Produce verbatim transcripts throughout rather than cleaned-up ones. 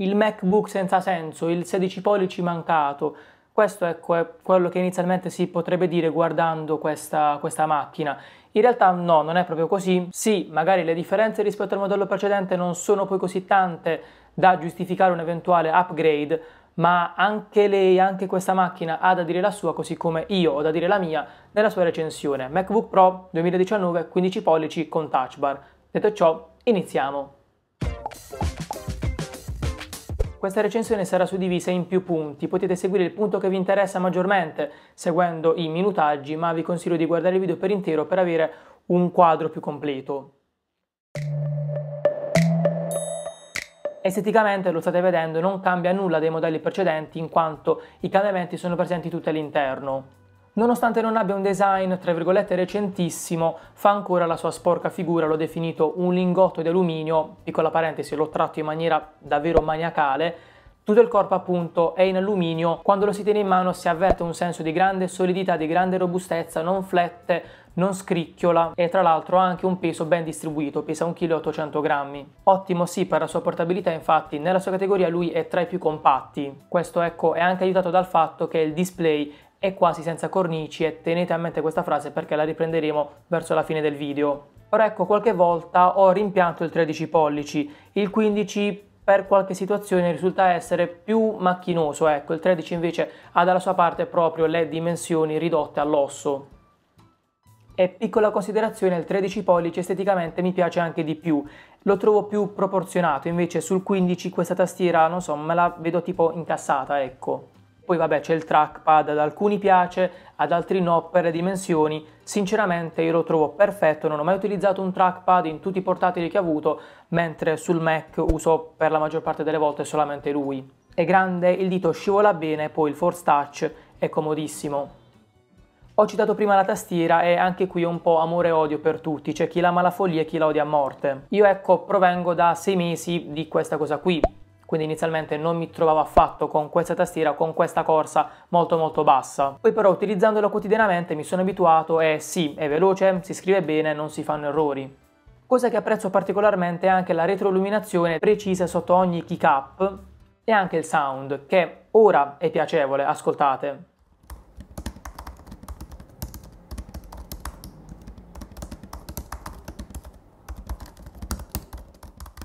il MacBook senza senso, il sedici pollici mancato. Questo è quello che inizialmente si potrebbe dire guardando questa, questa macchina. In realtà no, non è proprio così. Sì, magari le differenze rispetto al modello precedente non sono poi così tante da giustificare un eventuale upgrade, ma anche lei, anche questa macchina ha da dire la sua, così come io ho da dire la mia nella sua recensione. MacBook Pro duemiladiciannove, quindici pollici con touch bar. Detto ciò, iniziamo. Questa recensione sarà suddivisa in più punti, potete seguire il punto che vi interessa maggiormente seguendo i minutaggi, ma vi consiglio di guardare il video per intero per avere un quadro più completo. Esteticamente, lo state vedendo, non cambia nulla dai modelli precedenti in quanto i cambiamenti sono presenti tutti all'interno. Nonostante non abbia un design, tra virgolette, recentissimo, fa ancora la sua sporca figura, l'ho definito un lingotto di alluminio, piccola parentesi, l'ho tratto in maniera davvero maniacale. Tutto il corpo appunto è in alluminio, quando lo si tiene in mano si avverte un senso di grande solidità, di grande robustezza, non flette, non scricchiola e tra l'altro ha anche un peso ben distribuito, pesa un chilo e ottocento grammi. Ottimo sì per la sua portabilità, infatti nella sua categoria lui è tra i più compatti. Questo ecco è anche aiutato dal fatto che il display è quasi senza cornici e tenete a mente questa frase perché la riprenderemo verso la fine del video. Ora ecco, qualche volta ho rimpianto il tredici pollici, il quindici per qualche situazione risulta essere più macchinoso, ecco, il tredici invece ha dalla sua parte proprio le dimensioni ridotte all'osso. E piccola considerazione, il tredici pollici esteticamente mi piace anche di più, lo trovo più proporzionato, invece sul quindici questa tastiera, non so, me la vedo tipo incassata, ecco. Poi vabbè c'è il trackpad, ad alcuni piace, ad altri no per le dimensioni. Sinceramente io lo trovo perfetto, non ho mai utilizzato un trackpad in tutti i portatili che ho avuto, mentre sul Mac uso per la maggior parte delle volte solamente lui. È grande, il dito scivola bene, poi il force touch è comodissimo. Ho citato prima la tastiera e anche qui un po' amore e odio per tutti, c'è chi l'ama alla follia e chi la odia a morte. Io ecco provengo da sei mesi di questa cosa qui. Quindi inizialmente non mi trovavo affatto con questa tastiera, con questa corsa molto molto bassa. Poi però utilizzandola quotidianamente mi sono abituato e sì, è veloce, si scrive bene, non si fanno errori. Cosa che apprezzo particolarmente è anche la retroilluminazione precisa sotto ogni kick-up e anche il sound, che ora è piacevole, ascoltate.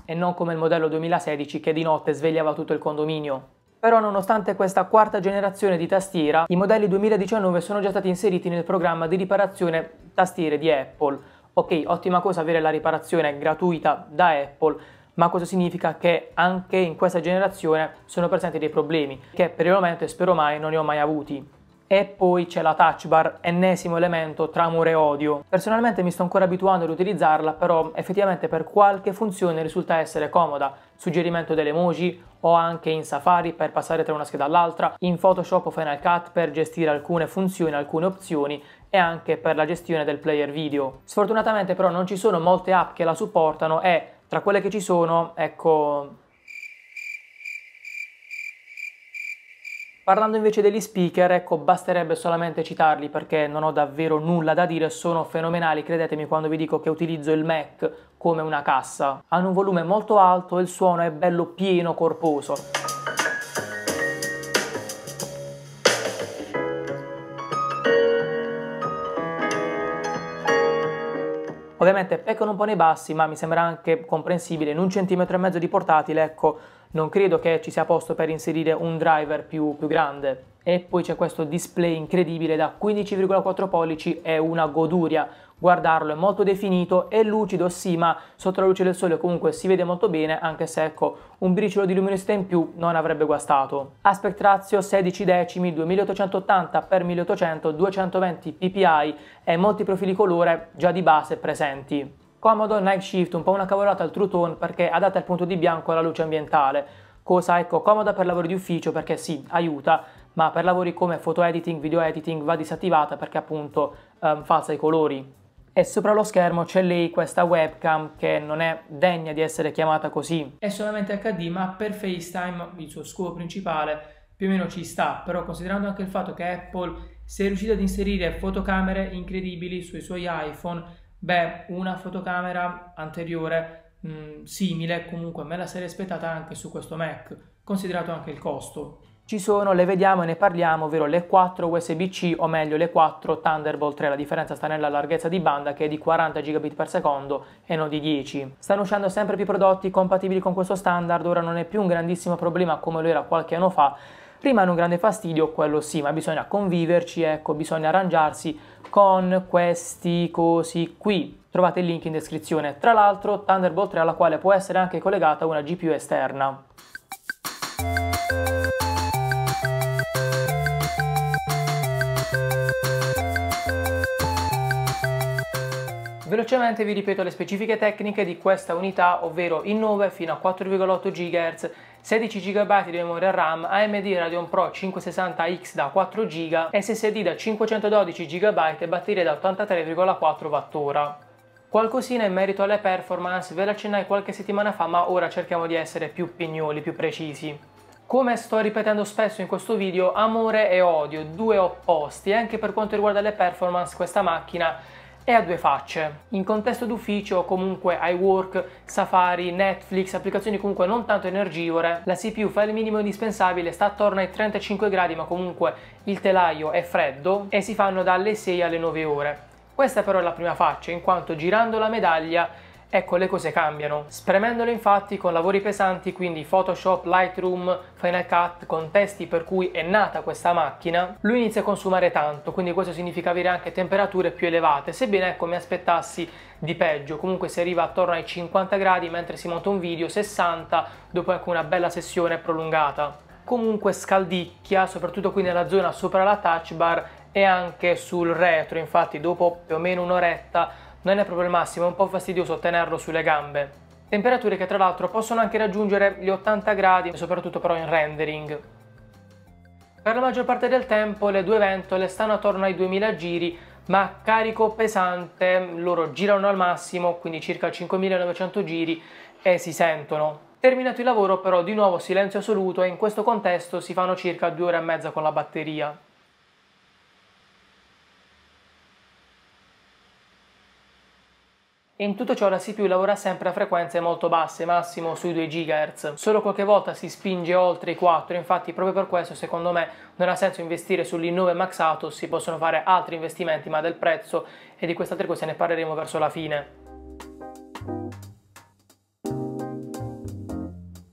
E non come il modello duemilasedici che di notte svegliava tutto il condominio. Però nonostante questa quarta generazione di tastiera, i modelli duemiladiciannove sono già stati inseriti nel programma di riparazione tastiere di Apple. Ok, ottima cosa avere la riparazione gratuita da Apple, ma cosa significa che anche in questa generazione sono presenti dei problemi, che per il momento e spero mai non ne ho mai avuti. E poi c'è la touch bar, ennesimo elemento tra amore e odio. Personalmente mi sto ancora abituando ad utilizzarla, però effettivamente per qualche funzione risulta essere comoda. Suggerimento delle emoji o anche in Safari per passare tra una scheda all'altra, in Photoshop o Final Cut per gestire alcune funzioni, alcune opzioni e anche per la gestione del player video. Sfortunatamente però non ci sono molte app che la supportano e tra quelle che ci sono, ecco... Parlando invece degli speaker, ecco, basterebbe solamente citarli perché non ho davvero nulla da dire, sono fenomenali, credetemi quando vi dico che utilizzo il Mac come una cassa. Hanno un volume molto alto e il suono è bello pieno, corposo. Ovviamente peccano un po' nei bassi, ma mi sembra anche comprensibile, in un centimetro e mezzo di portatile, ecco, non credo che ci sia posto per inserire un driver più, più grande. E poi c'è questo display incredibile da quindici virgola quattro pollici, è una goduria guardarlo, è molto definito, è lucido sì, ma sotto la luce del sole comunque si vede molto bene, anche se ecco un briciolo di luminosità in più non avrebbe guastato. Aspect ratio sedici decimi, duemilaottocentottanta per milleottocento, duecentoventi p p i e molti profili colore già di base presenti. Comodo night shift, un po' una cavolata al true tone perché adatta il punto di bianco alla luce ambientale, cosa ecco comoda per lavori di ufficio perché sì, aiuta, ma per lavori come photo editing, video editing va disattivata perché appunto um, falsa i colori. E sopra lo schermo c'è lei, questa webcam che non è degna di essere chiamata così. È solamente acca di ma per FaceTime, il suo scopo principale, più o meno ci sta, però considerando anche il fatto che Apple si è riuscita ad inserire fotocamere incredibili sui suoi iPhone. Beh, una fotocamera anteriore mh, simile comunque me la sarei aspettata anche su questo Mac, considerato anche il costo. Ci sono, le vediamo e ne parliamo, ovvero le quattro U S B C, o meglio le quattro Thunderbolt tre, la differenza sta nella larghezza di banda che è di quaranta gigabit per secondo e non di dieci. Stanno uscendo sempre più prodotti compatibili con questo standard, ora non è più un grandissimo problema come lo era qualche anno fa, rimane un grande fastidio, quello sì, ma bisogna conviverci, ecco, bisogna arrangiarsi con questi cosi qui. Trovate il link in descrizione. Tra l'altro Thunderbolt tre alla quale può essere anche collegata una G P U esterna. Velocemente vi ripeto le specifiche tecniche di questa unità, ovvero in nove fino a quattro virgola otto gigahertz, sedici giga di memoria RAM, A M D Radeon Pro cinquecentosessanta X da quattro giga, S S D da cinquecentododici giga e batteria da ottantatré virgola quattro watt ora. Qualcosina in merito alle performance ve l'accennai qualche settimana fa, ma ora cerchiamo di essere più pignoli, più precisi. Come sto ripetendo spesso in questo video, amore e odio, due opposti, e anche per quanto riguarda le performance questa macchina è a due facce. In contesto d'ufficio, comunque iWork, Safari, Netflix, applicazioni comunque non tanto energivore, la C P U fa il minimo indispensabile, sta attorno ai trentacinque gradi, ma comunque il telaio è freddo e si fanno dalle sei alle nove ore. Questa però è la prima faccia, in quanto girando la medaglia, ecco, le cose cambiano. Spremendolo infatti con lavori pesanti, quindi Photoshop, Lightroom, Final Cut, con testi per cui è nata questa macchina, lui inizia a consumare tanto, quindi questo significa avere anche temperature più elevate, sebbene ecco mi aspettassi di peggio. Comunque si arriva attorno ai cinquanta gradi mentre si monta un video, sessanta dopo ecco una bella sessione prolungata. Comunque scaldicchia, soprattutto qui nella zona sopra la touch bar e anche sul retro, infatti dopo più o meno un'oretta non è proprio il massimo, è un po' fastidioso tenerlo sulle gambe. Temperature che tra l'altro possono anche raggiungere gli ottanta gradi, soprattutto però in rendering. Per la maggior parte del tempo le due ventole stanno attorno ai duemila giri, ma carico pesante, loro girano al massimo, quindi circa cinquemilanovecento giri, e si sentono. Terminato il lavoro però di nuovo silenzio assoluto, e in questo contesto si fanno circa due ore e mezza con la batteria. In tutto ciò la C P U lavora sempre a frequenze molto basse, massimo sui due gigahertz, solo qualche volta si spinge oltre i quattro, infatti proprio per questo secondo me non ha senso investire sull'i nove Max Atos, si possono fare altri investimenti, ma del prezzo e di queste altre cose ne parleremo verso la fine.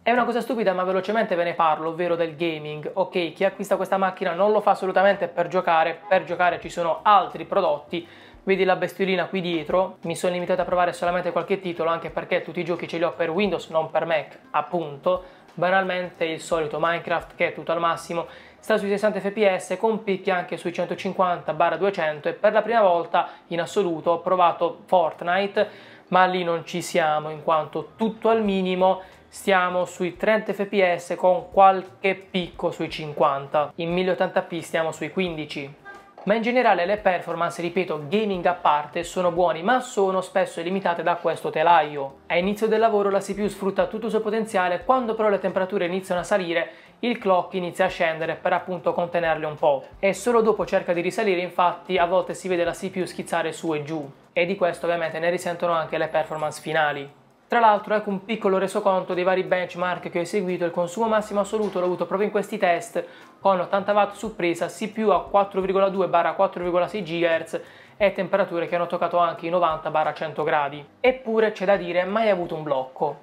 È una cosa stupida, ma velocemente ve ne parlo, ovvero del gaming. Ok, chi acquista questa macchina non lo fa assolutamente per giocare, per giocare ci sono altri prodotti. Vedi la bestiolina qui dietro, mi sono limitato a provare solamente qualche titolo, anche perché tutti i giochi ce li ho per Windows, non per Mac, appunto. Banalmente il solito Minecraft, che è tutto al massimo, sta sui sessanta fps con picchi anche sui centocinquanta duecento, e per la prima volta in assoluto ho provato Fortnite, ma lì non ci siamo, in quanto tutto al minimo, stiamo sui trenta fps con qualche picco sui cinquanta, in mille ottanta p stiamo sui quindici. Ma in generale le performance, ripeto, gaming a parte, sono buoni, ma sono spesso limitate da questo telaio. A inizio del lavoro la C P U sfrutta tutto il suo potenziale, quando però le temperature iniziano a salire il clock inizia a scendere per appunto contenerle un po', e solo dopo cerca di risalire, infatti a volte si vede la C P U schizzare su e giù, e di questo ovviamente ne risentono anche le performance finali. Tra l'altro ecco un piccolo resoconto dei vari benchmark che ho eseguito, il consumo massimo assoluto l'ho avuto proprio in questi test con ottanta watt su presa, C P U a quattro virgola due quattro virgola sei gigahertz e temperature che hanno toccato anche i novanta cento gradi. Eppure c'è da dire, mai avuto un blocco.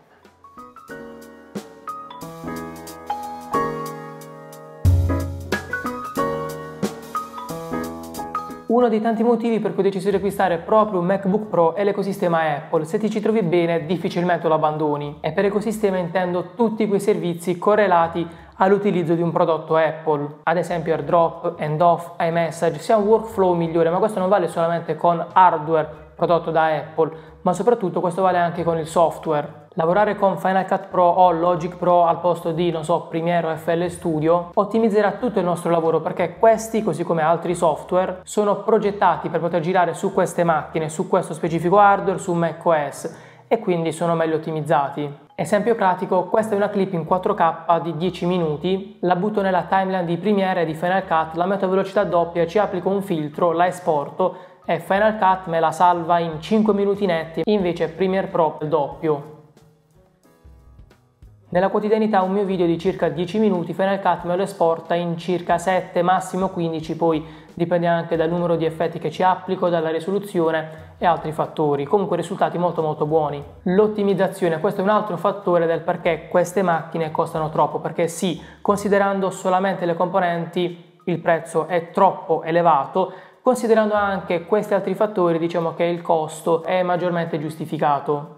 Uno dei tanti motivi per cui ho deciso di acquistare proprio un MacBook Pro è l'ecosistema Apple. Se ti ci trovi bene difficilmente lo abbandoni, e per ecosistema intendo tutti quei servizi correlati all'utilizzo di un prodotto Apple, ad esempio AirDrop, Handoff, iMessage, sia un workflow migliore, ma questo non vale solamente con hardware prodotto da Apple, ma soprattutto questo vale anche con il software. Lavorare con Final Cut Pro o Logic Pro al posto di, non so, Premiere o F L Studio ottimizzerà tutto il nostro lavoro, perché questi, così come altri software, sono progettati per poter girare su queste macchine, su questo specifico hardware, su macOS, e quindi sono meglio ottimizzati. Esempio pratico, questa è una clip in quattro K di dieci minuti, la butto nella timeline di Premiere e di Final Cut, la metto a velocità doppia, ci applico un filtro, la esporto e Final Cut me la salva in cinque minuti netti, invece Premiere Pro il doppio. Nella quotidianità un mio video di circa dieci minuti Final Cut me lo esporta in circa sette, massimo quindici, poi dipende anche dal numero di effetti che ci applico, dalla risoluzione e altri fattori. Comunque risultati molto molto buoni. L'ottimizzazione, questo è un altro fattore del perché queste macchine costano troppo, perché sì, considerando solamente le componenti il prezzo è troppo elevato. Considerando anche questi altri fattori, diciamo che il costo è maggiormente giustificato.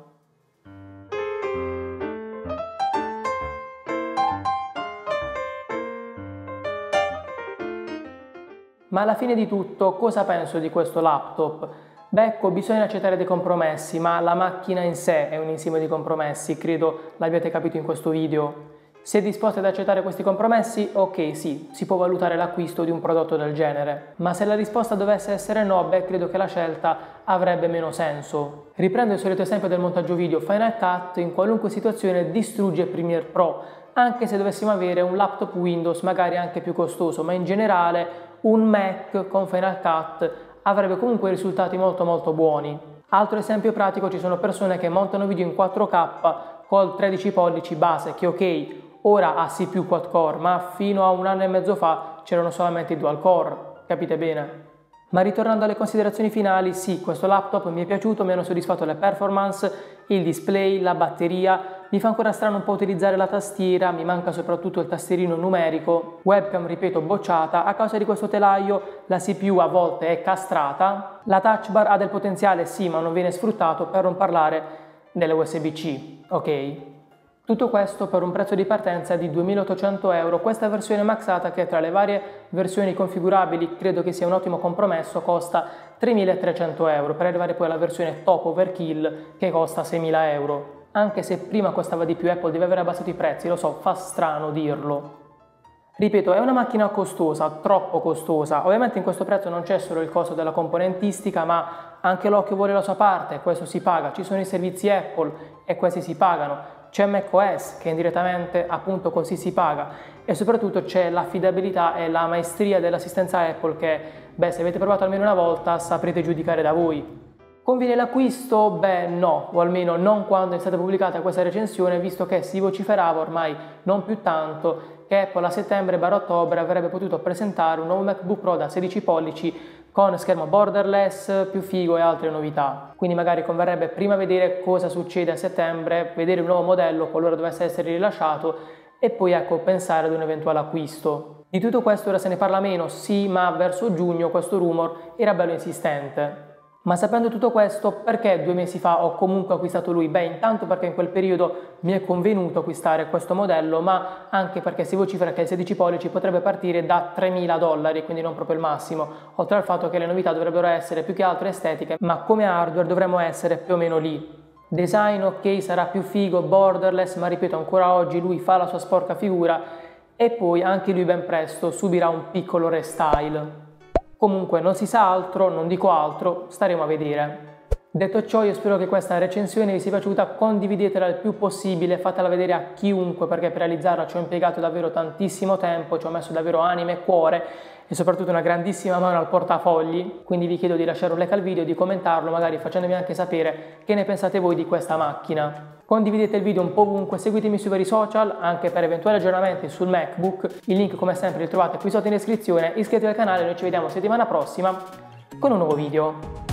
Ma alla fine di tutto, cosa penso di questo laptop? Beh, ecco, bisogna accettare dei compromessi, ma la macchina in sé è un insieme di compromessi, credo l'abbiate capito in questo video. Se disposti ad accettare questi compromessi, ok, sì, si può valutare l'acquisto di un prodotto del genere. Ma se la risposta dovesse essere no, beh, credo che la scelta avrebbe meno senso. Riprendo il solito esempio del montaggio video. Final Cut in qualunque situazione distrugge Premiere Pro, anche se dovessimo avere un laptop Windows magari anche più costoso, ma in generale un Mac con Final Cut avrebbe comunque risultati molto molto buoni. Altro esempio pratico, ci sono persone che montano video in quattro K col tredici pollici base, che ok, ora ha sì più quad core, ma fino a un anno e mezzo fa c'erano solamente i dual core, capite bene? Ma ritornando alle considerazioni finali, sì, questo laptop mi è piaciuto, mi hanno soddisfatto le performance, il display, la batteria. Mi fa ancora strano un po' utilizzare la tastiera, mi manca soprattutto il tastierino numerico. Webcam, ripeto, bocciata. A causa di questo telaio la C P U a volte è castrata. La touch bar ha del potenziale, sì, ma non viene sfruttato, per non parlare delle U S B C. Ok. Tutto questo per un prezzo di partenza di duemilaottocento euro. Questa versione maxata, che tra le varie versioni configurabili credo che sia un ottimo compromesso, costa tremilatrecento euro, per arrivare poi alla versione top overkill che costa seimila euro. Anche se prima costava di più, Apple deve aver abbassato i prezzi, lo so, fa strano dirlo. Ripeto, è una macchina costosa, troppo costosa. Ovviamente in questo prezzo non c'è solo il costo della componentistica, ma anche l'occhio vuole la sua parte, questo si paga. Ci sono i servizi Apple e questi si pagano. C'è macOS, che indirettamente appunto così si paga, e soprattutto c'è l'affidabilità e la maestria dell'assistenza Apple che, beh, se avete provato almeno una volta saprete giudicare da voi. Conviene l'acquisto? Beh no, o almeno non quando è stata pubblicata questa recensione, visto che si vociferava ormai non più tanto che Apple a settembre-ottobre avrebbe potuto presentare un nuovo MacBook Pro da sedici pollici con schermo borderless, più figo e altre novità. Quindi magari converrebbe prima vedere cosa succede a settembre, vedere un nuovo modello qualora dovesse essere rilasciato e poi, ecco, pensare ad un eventuale acquisto. Di tutto questo ora se ne parla meno, sì, ma verso giugno questo rumor era bello insistente. Ma sapendo tutto questo, perché due mesi fa ho comunque acquistato lui? Beh, intanto perché in quel periodo mi è convenuto acquistare questo modello, ma anche perché si vocifera che il sedici pollici potrebbe partire da tremila dollari, quindi non proprio il massimo, oltre al fatto che le novità dovrebbero essere più che altro estetiche, ma come hardware dovremmo essere più o meno lì. Design, ok, sarà più figo, borderless, ma ripeto, ancora oggi lui fa la sua sporca figura e poi anche lui ben presto subirà un piccolo restyle. Comunque non si sa altro, non dico altro, staremo a vedere. Detto ciò, io spero che questa recensione vi sia piaciuta, condividetela il più possibile, fatela vedere a chiunque, perché per realizzarla ci ho impiegato davvero tantissimo tempo, ci ho messo davvero anima e cuore e soprattutto una grandissima mano al portafogli, quindi vi chiedo di lasciare un like al video, di commentarlo, magari facendomi anche sapere che ne pensate voi di questa macchina. Condividete il video un po' ovunque, seguitemi sui vari social, anche per eventuali aggiornamenti sul MacBook. Il link come sempre li trovate qui sotto in descrizione, iscrivetevi al canale, noi ci vediamo settimana prossima con un nuovo video.